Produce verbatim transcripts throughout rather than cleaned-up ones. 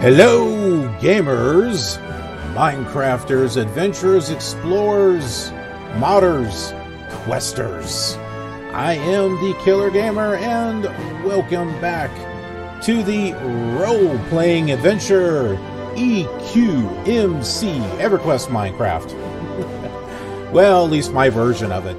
Hello, gamers, Minecrafters, adventurers, explorers, modders, questers. I am the Killer Gamer, and welcome back to the role-playing adventure E Q M C EverQuest Minecraft. Well, at least my version of it.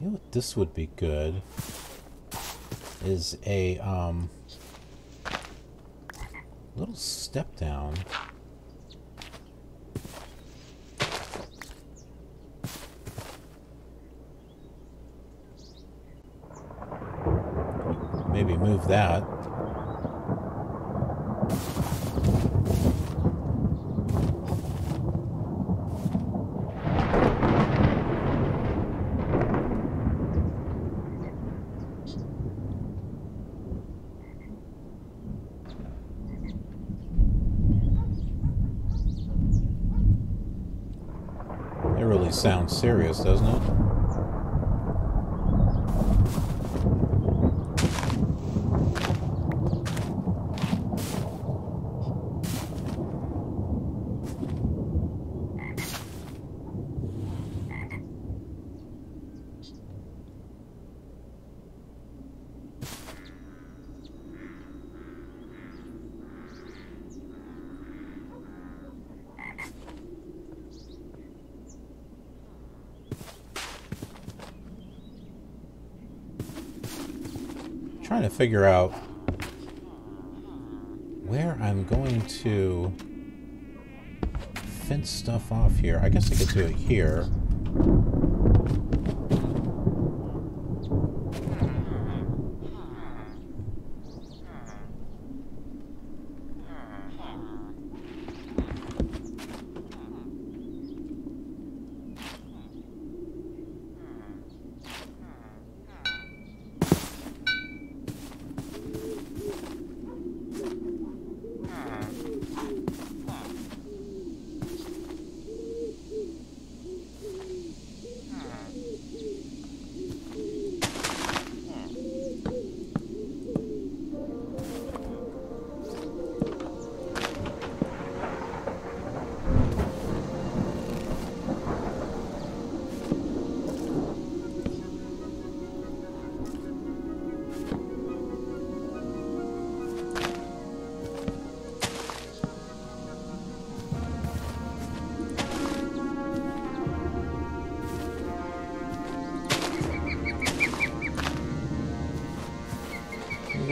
You know what this would be good is a um, little step down. Maybe move that. Sounds serious, doesn't it? Trying to figure out where I'm going to fence stuff off here. I guess I could do it here.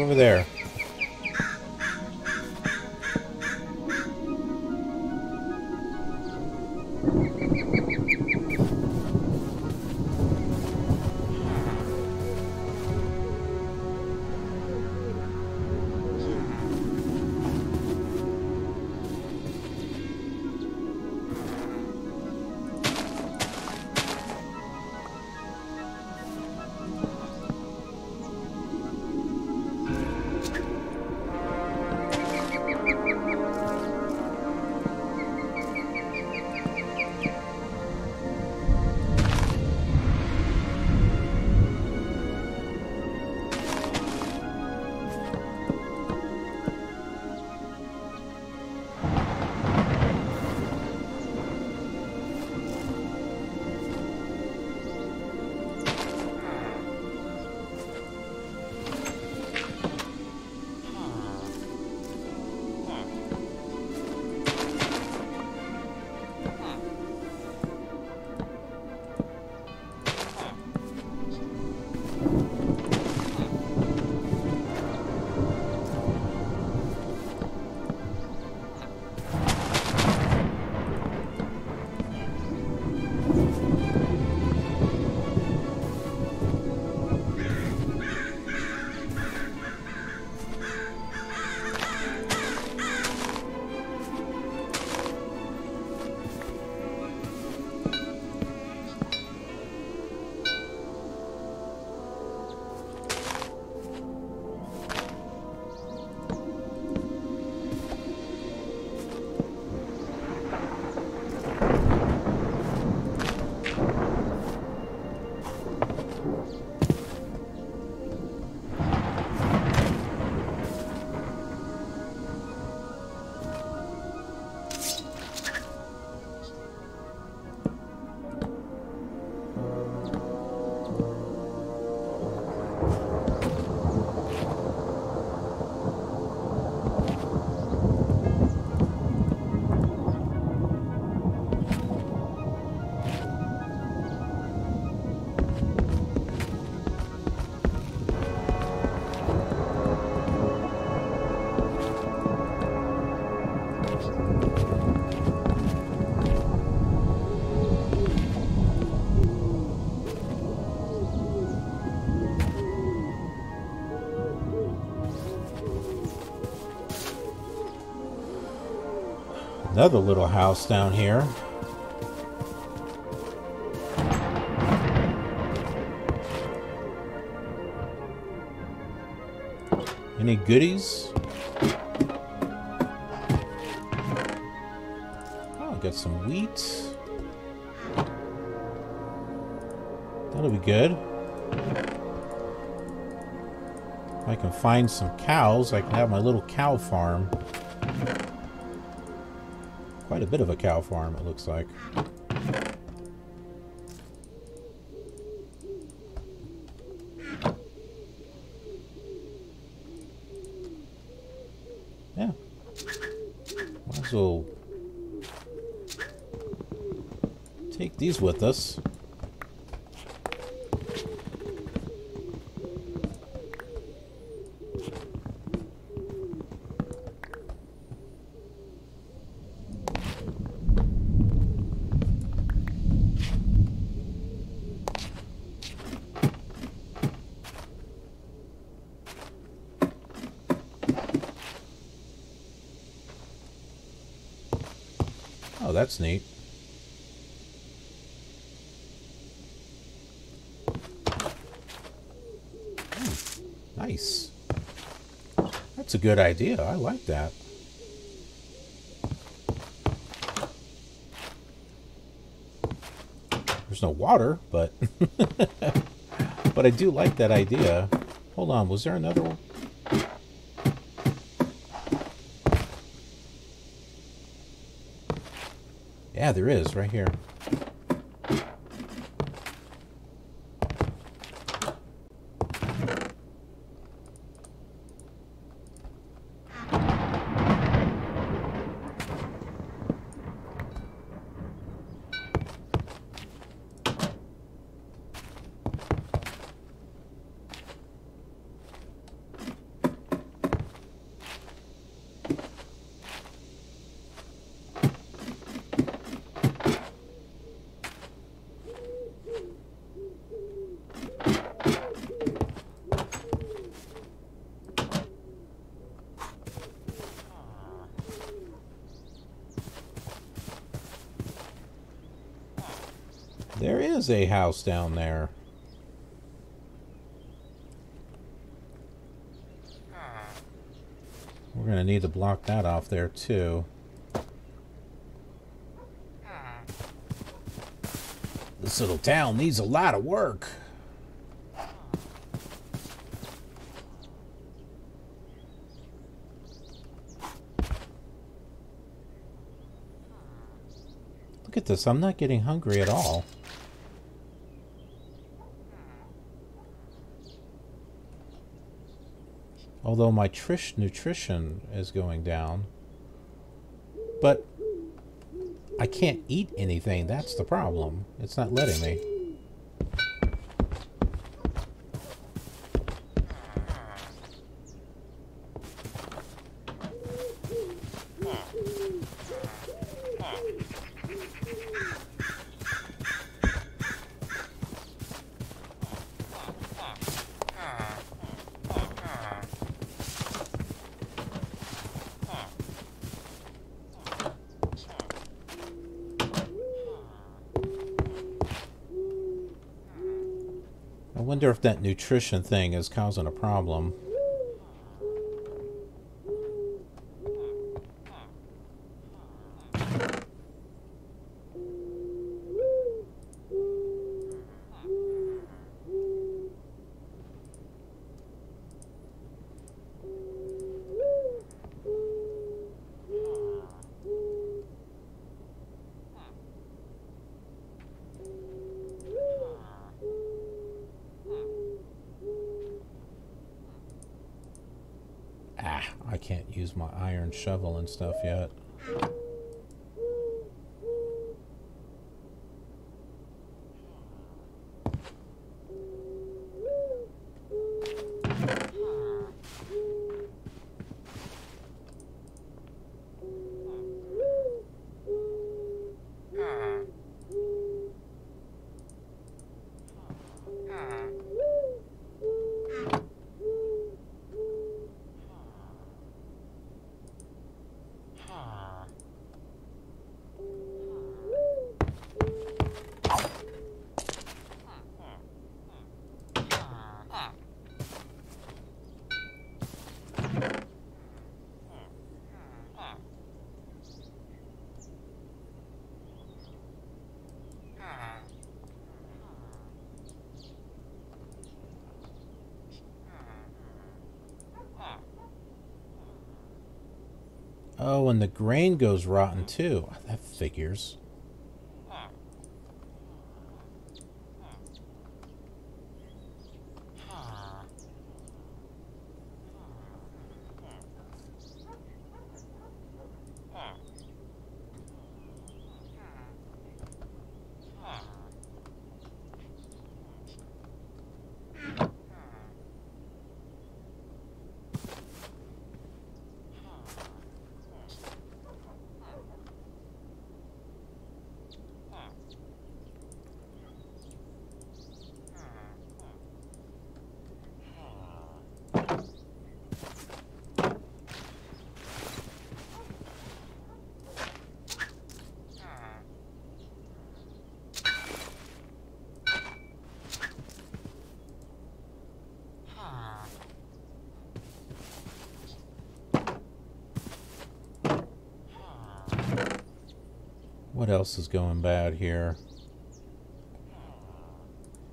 Over there. another little house down here. Any goodies? Oh, got some wheat. That'll be good. If I can find some cows, I can have my little cow farm. Quite a bit of a cow farm, it looks like. Yeah. Might as well take these with us. Oh, that's neat. Hmm, nice. That's a good idea. I like that. There's no water, but but I do like that idea. Hold on, was there another one? Yeah, there is, right here. There is a house down there. We're going to need to block that off there, too. This little town needs a lot of work. Look at this. I'm not getting hungry at all. Although my trish nutrition is going down. But I can't eat anything. That's the problem. It's not letting me. I wonder if that nutrition thing is causing a problem. I can't use my iron shovel and stuff yet. Oh, and the grain goes rotten too. That figures. What else is going bad here?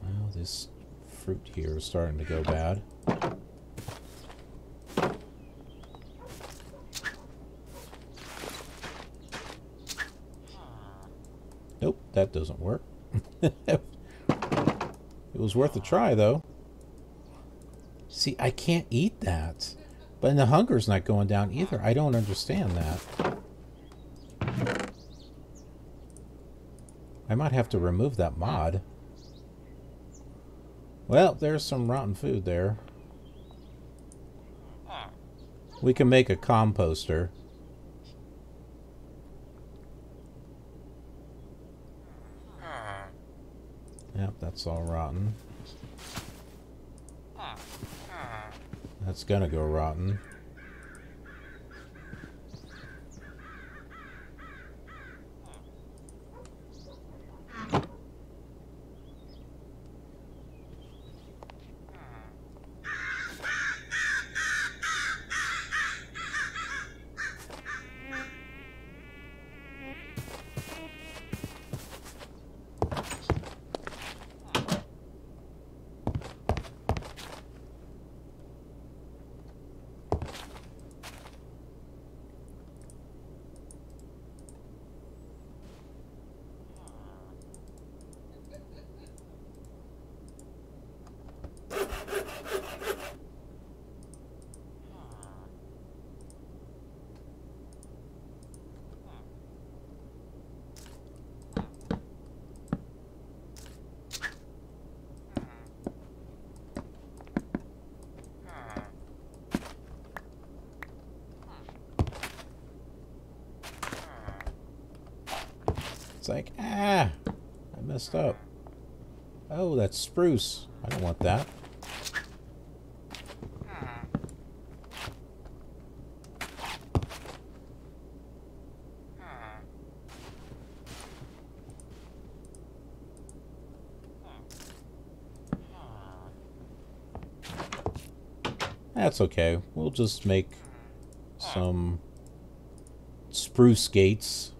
Well, this fruit here is starting to go bad. Nope, that doesn't work. It was worth a try, though. See, I can't eat that. But the hunger's not going down either. I don't understand that. I might have to remove that mod. Well, there's some rotten food there. We can make a composter. Yep, that's all rotten. That's gonna go rotten. It's like, ah, I messed up. Oh, that's spruce. I don't want that. That's okay. We'll just make some spruce gates.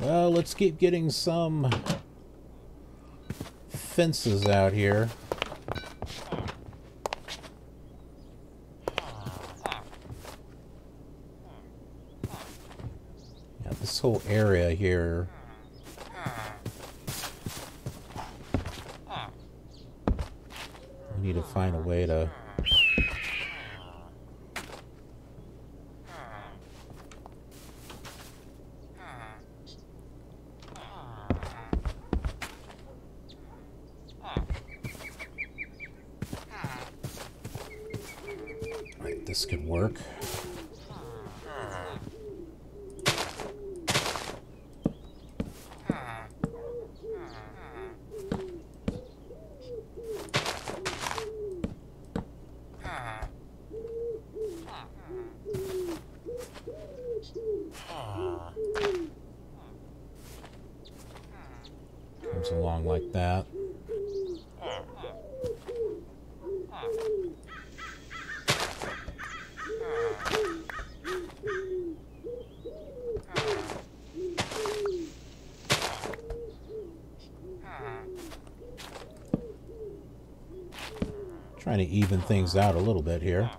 Well, let's keep getting some fences out here. Yeah, this whole area here. We need to find a way to... This could work. Comes along like that. Trying to even things out a little bit here.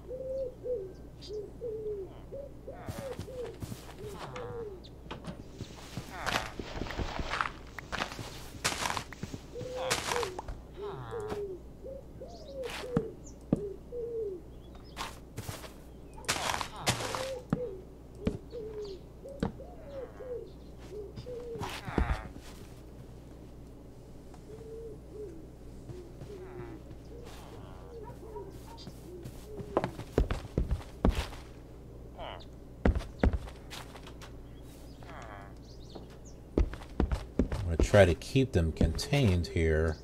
Try to keep them contained here.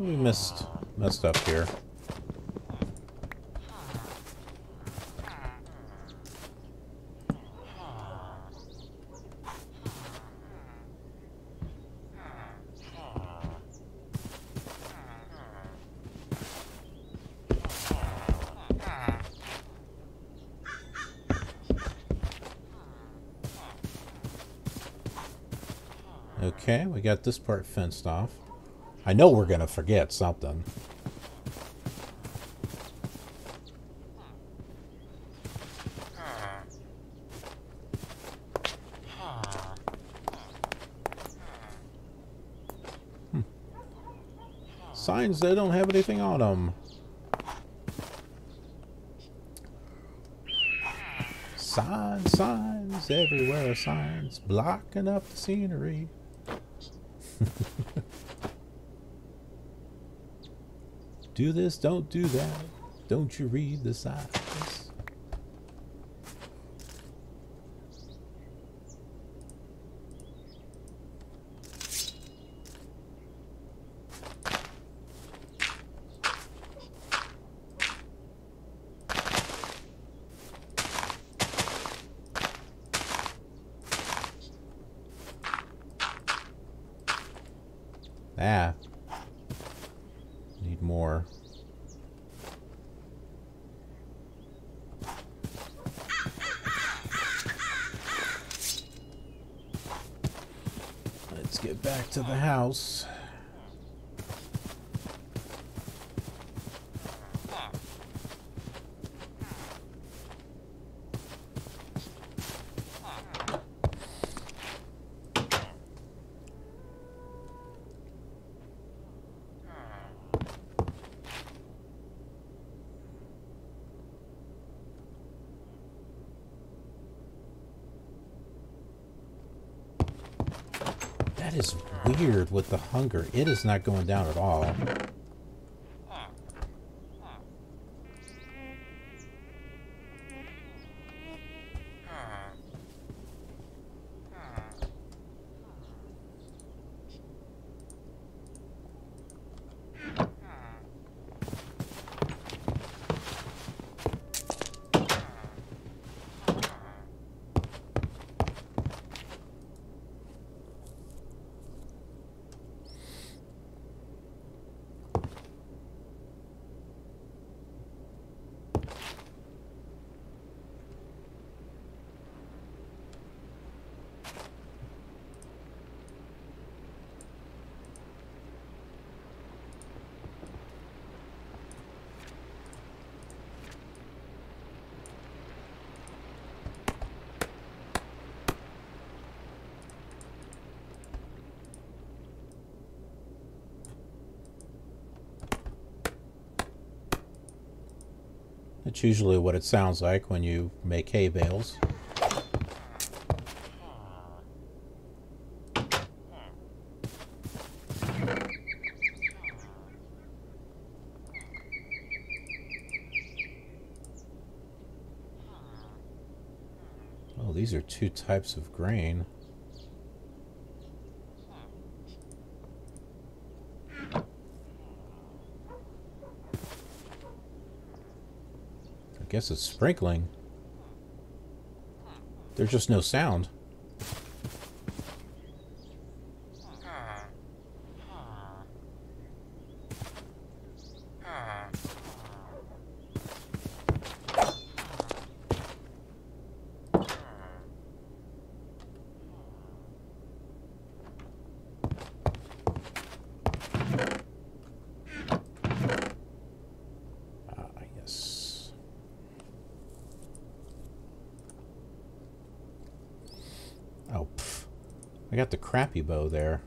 Messed, messed up here. Okay, we got this part fenced off. I know we're gonna forget something. Hmm. Signs that don't have anything on them. Signs, signs, everywhere signs, blocking up the scenery. Do this, don't do that. Don't you read the signs? Ah. Need more. Let's get back to the house. That is weird with the hunger. It is not going down at all. That's usually what it sounds like when you make hay bales. Oh, these are two types of grain. I guess it's sprinkling. There's just no sound. Got the crappy bow there.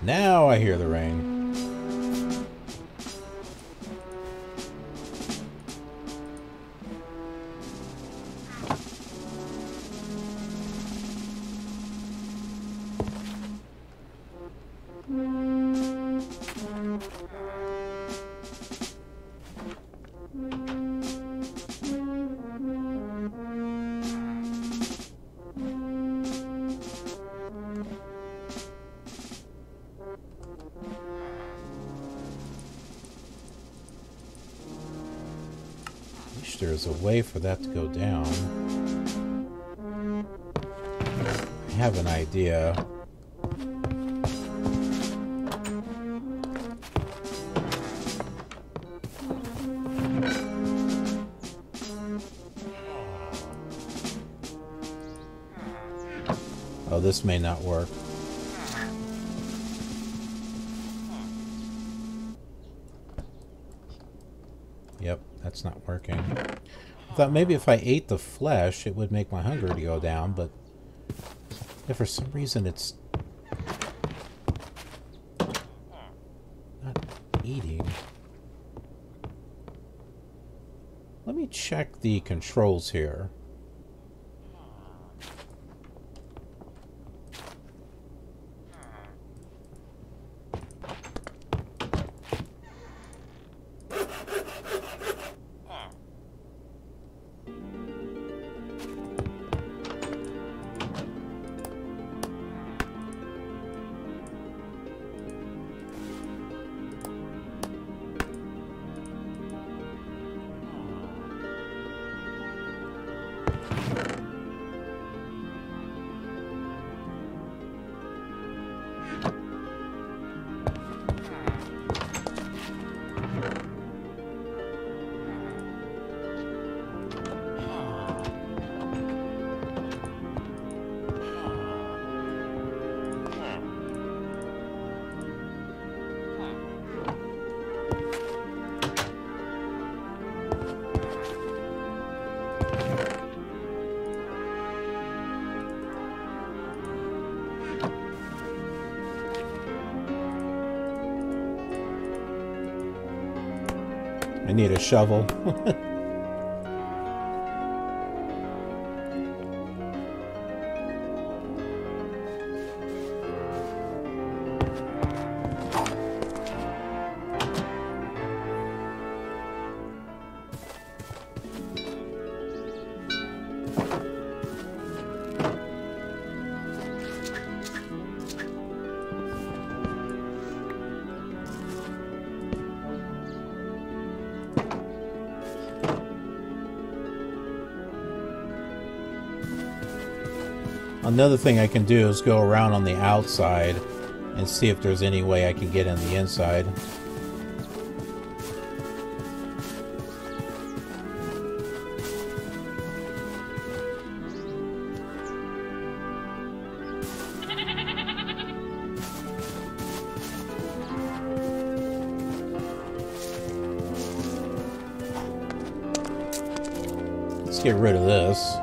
Now I hear the rain. There's a way for that to go down. I have an idea. Oh, this may not work. Yep, that's not working. I thought maybe if I ate the flesh, it would make my hunger to go down, but if for some reason it's not eating. Let me check the controls here. I need a shovel. Another thing I can do is go around on the outside and see if there's any way I can get in the inside. Let's get rid of this.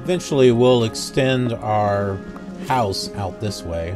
Eventually, we'll extend our house out this way.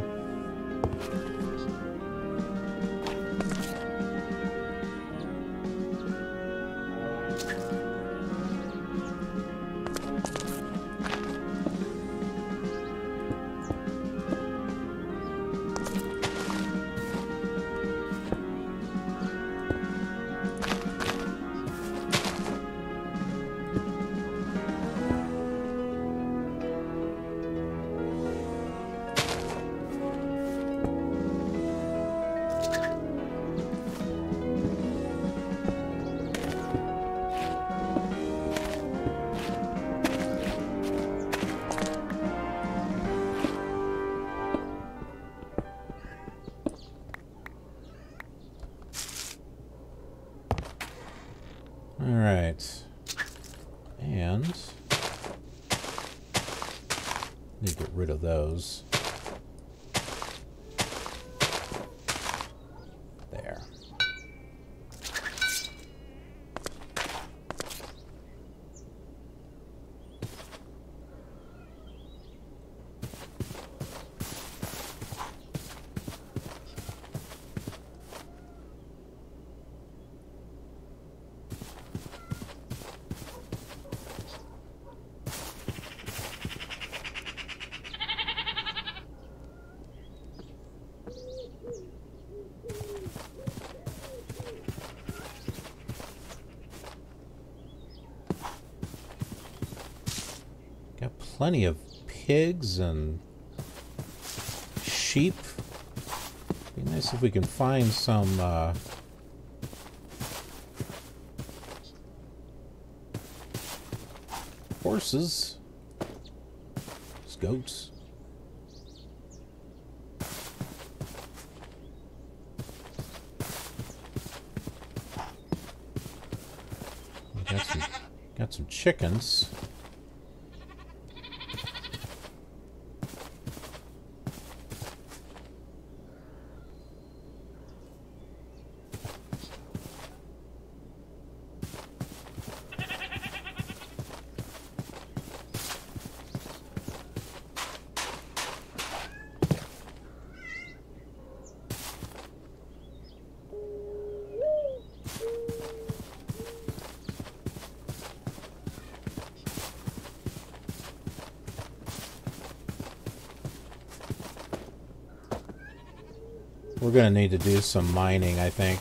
Plenty of pigs and sheep. Be nice if we can find some uh, horses, goats. We got some, got some chickens. We're going to need to do some mining, I think.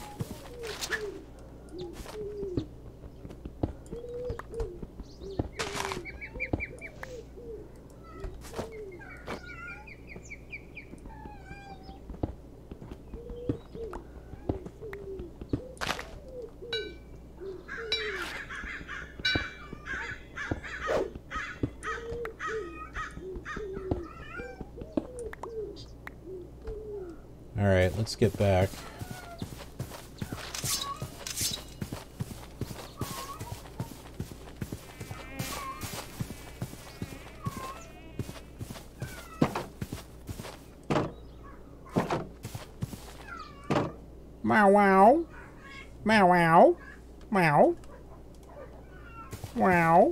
Let's get back. Meow wow. Meow wow. Meow. Wow.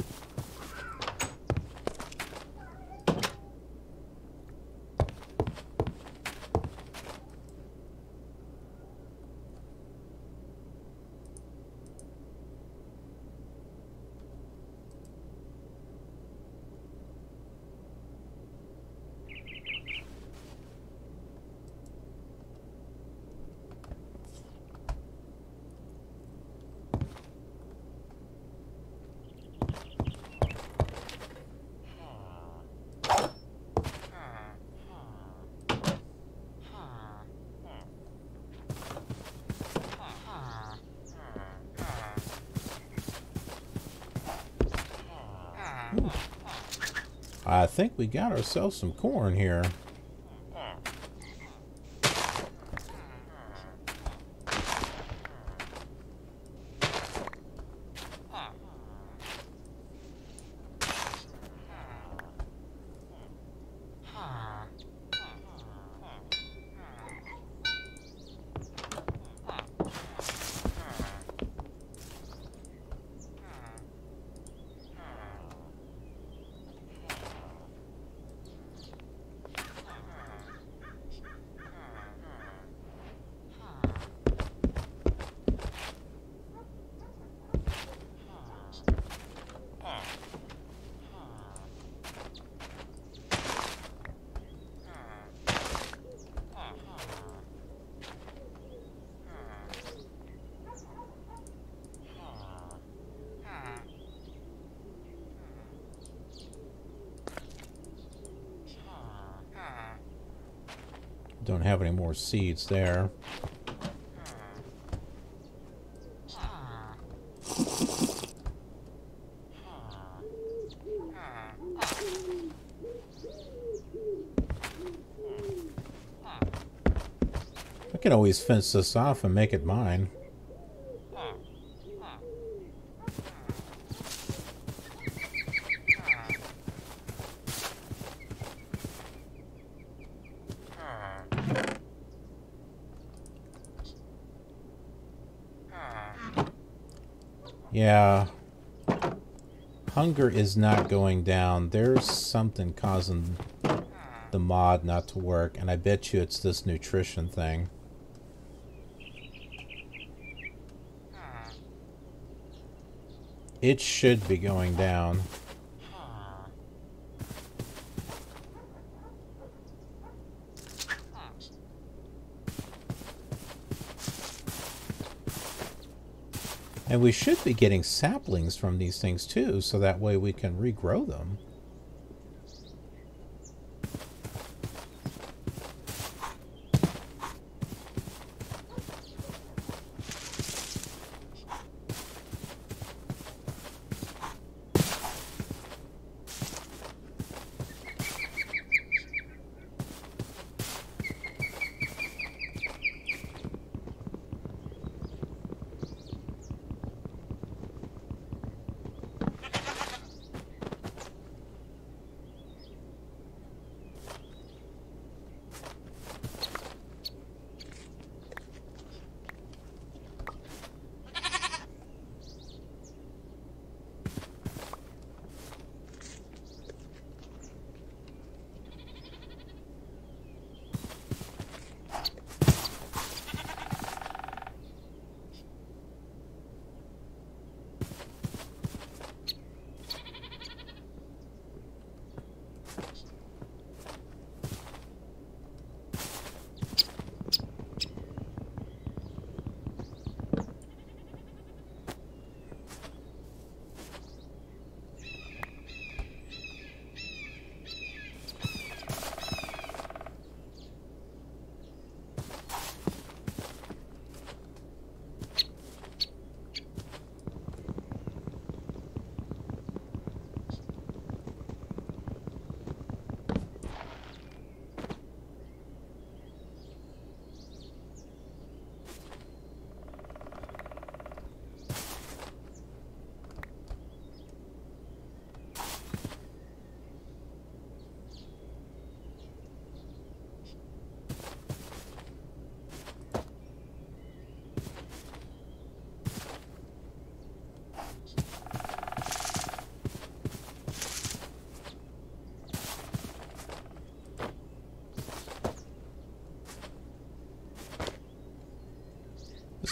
I think we got ourselves some corn here. Don't have any more seeds there. I can always fence this off and make it mine. Yeah, hunger is not going down. There's something causing the mod not to work, and I bet you it's this nutrition thing. It should be going down. And we should be getting saplings from these things too, so that way we can regrow them.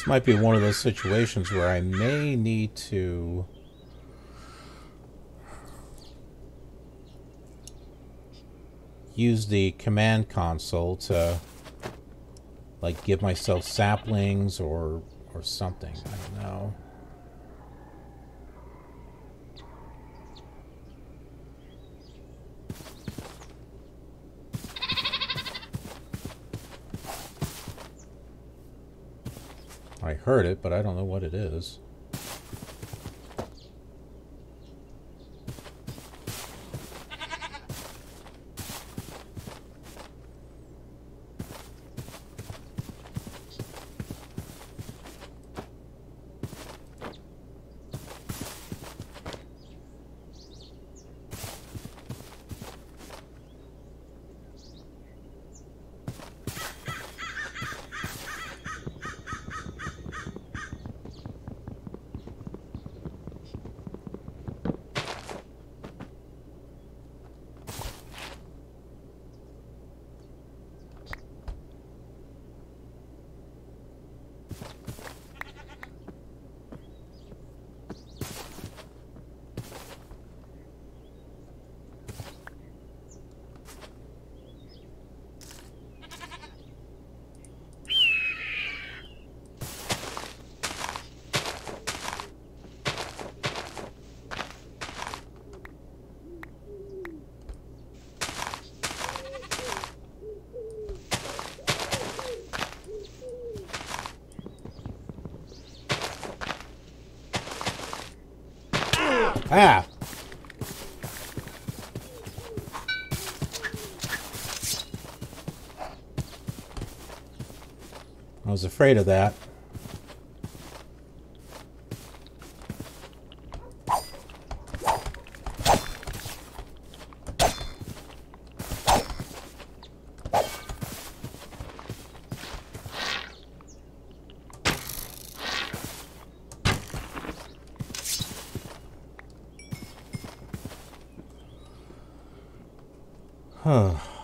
Might be one of those situations where I may need to use the command console to like give myself saplings or or something. I don't know. I heard it, but I don't know what it is. Ah! I was afraid of that.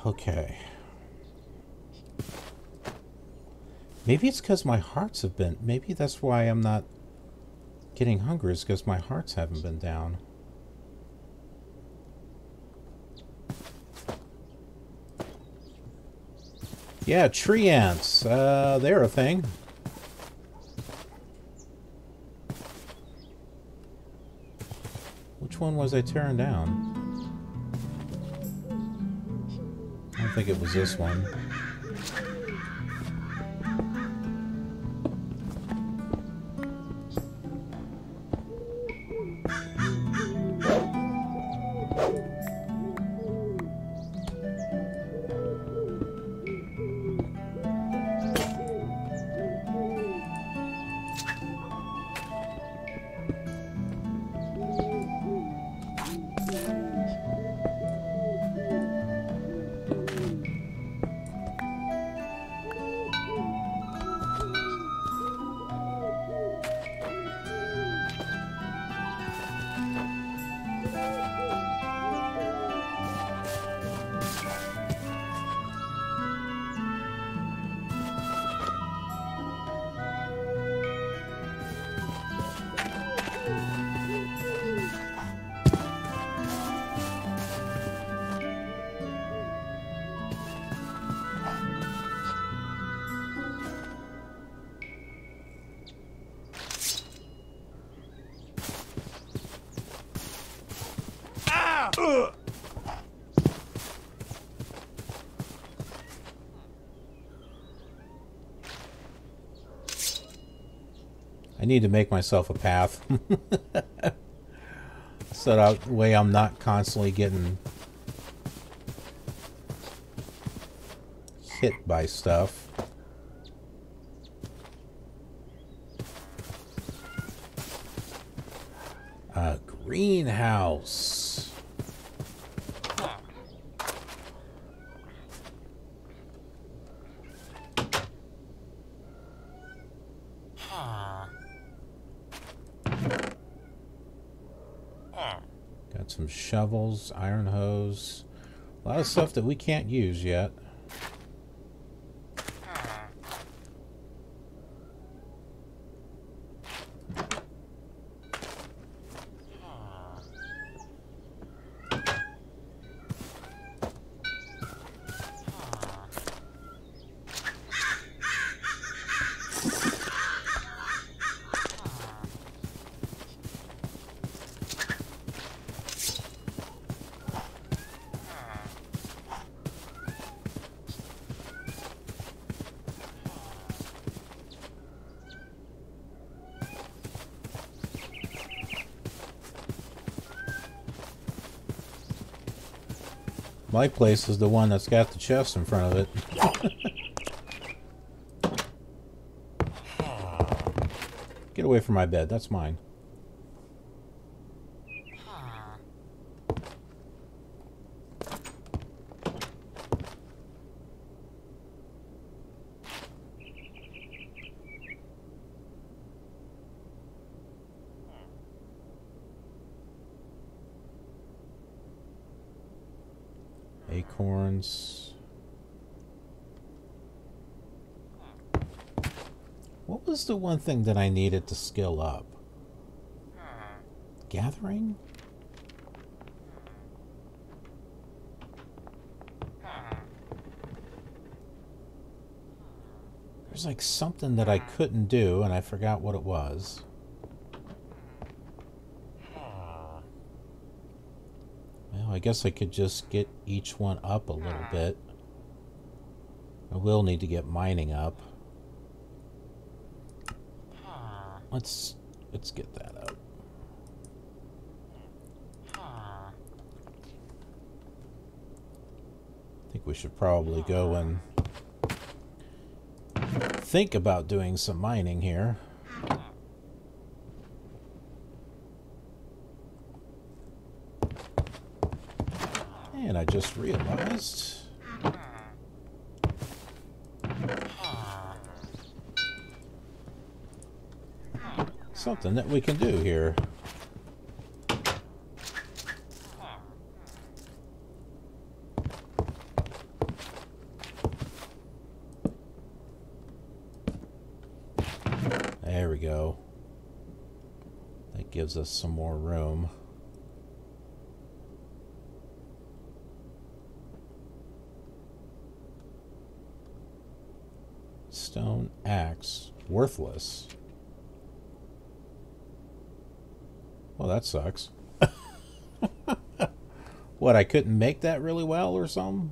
Okay. Maybe it's because my hearts have been... Maybe that's why I'm not getting hungry, is because my hearts haven't been down. Yeah, tree ants. Uh, they're a thing. Which one was I tearing down? I think it was this one. I need to make myself a path so that way I'm not constantly getting hit by stuff. A greenhouse. Some shovels, iron hose, a lot of stuff that we can't use yet. My place is the one that's got the chest in front of it. Get away from my bed, that's mine. Acorns. What was the one thing that I needed to skill up? Gathering? There's like something that I couldn't do and I forgot what it was. I guess I could just get each one up a little bit. I will need to get mining up. Let's let's get that up. think we should probably go and think about doing some mining here. And I just realized something that we can do here. There we go. That gives us some more room. Stone axe. Worthless. Well, that sucks. What, I couldn't make that really well or something?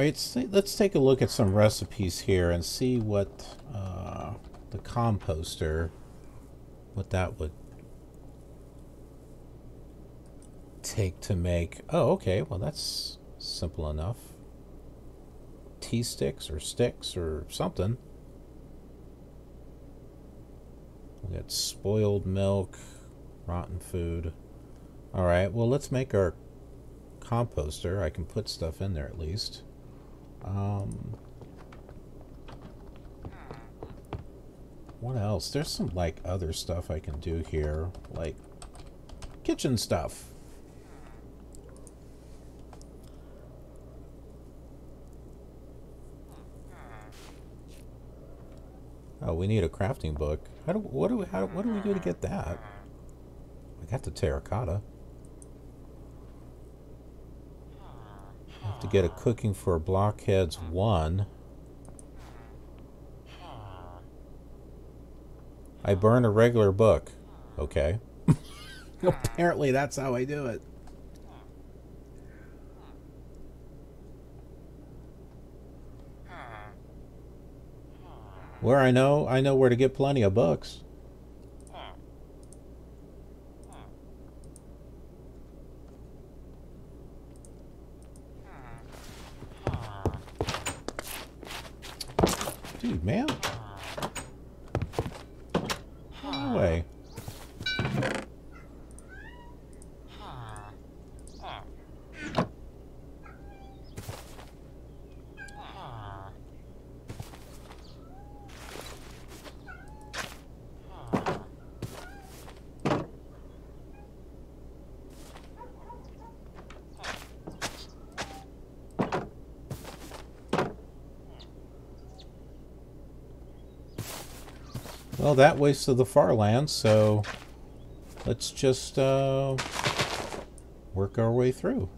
All right, so let's take a look at some recipes here and see what uh, the composter, what that would take to make. Oh, okay, well that's simple enough. Tea sticks or sticks or something. We got spoiled milk, rotten food. All right, well let's make our composter. I can put stuff in there at least. Um, what else? There's some, like, other stuff I can do here. Like, kitchen stuff. Oh, we need a crafting book. How do, what do we, how, what do we do to get that? I got the terracotta. To get a Cooking for Blockheads one. I burn a regular book. Okay. Apparently that's how I do it. Where I know, I know where to get plenty of books. Dude, man. No way. Well, that wasted the far land, so let's just uh, work our way through.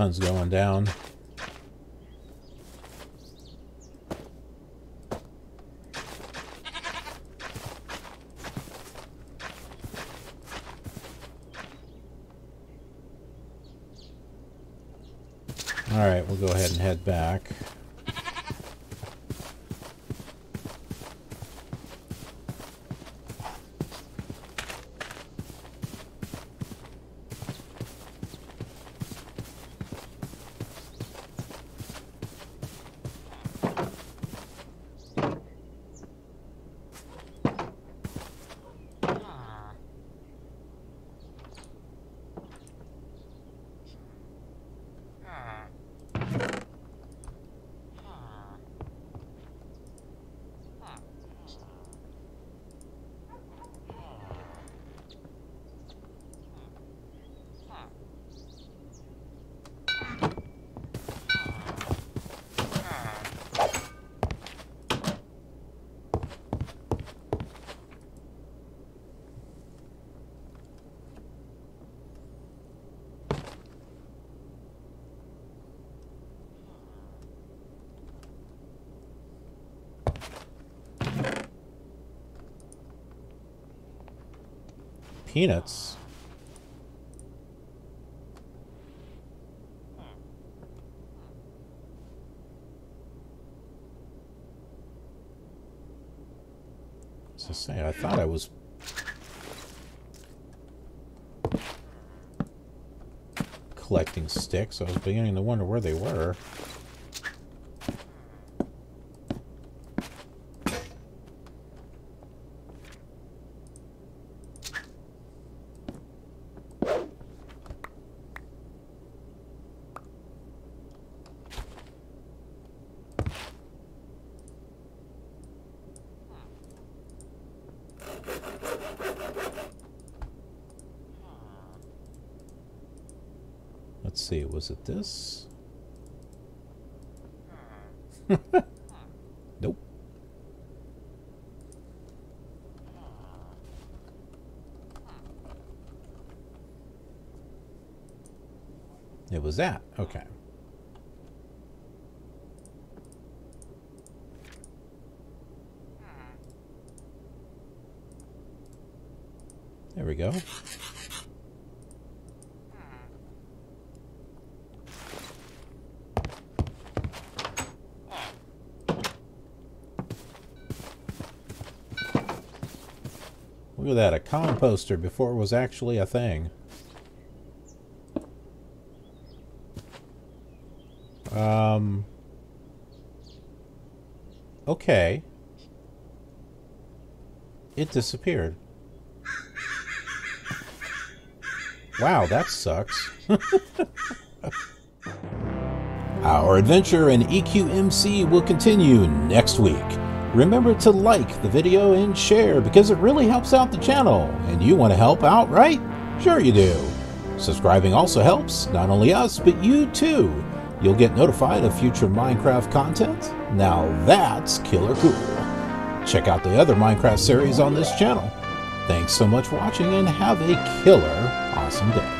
Sun's going down. Alright, we'll go ahead and head back. Peanuts. I was just saying, I thought I was. Collecting sticks. I was beginning to wonder where they were. Let's see, was it this? Nope. It was that. Okay. There we go. Look at that, a composter before it was actually a thing. Um, okay. It disappeared. Wow, that sucks. Our adventure in E Q M C will continue next week. Remember to like the video and share because it really helps out the channel. And you want to help out, right? Sure you do. Subscribing also helps, not only us, but you too. You'll get notified of future Minecraft content. Now that's killer cool. Check out the other Minecraft series on this channel. Thanks so much for watching and have a killer awesome day.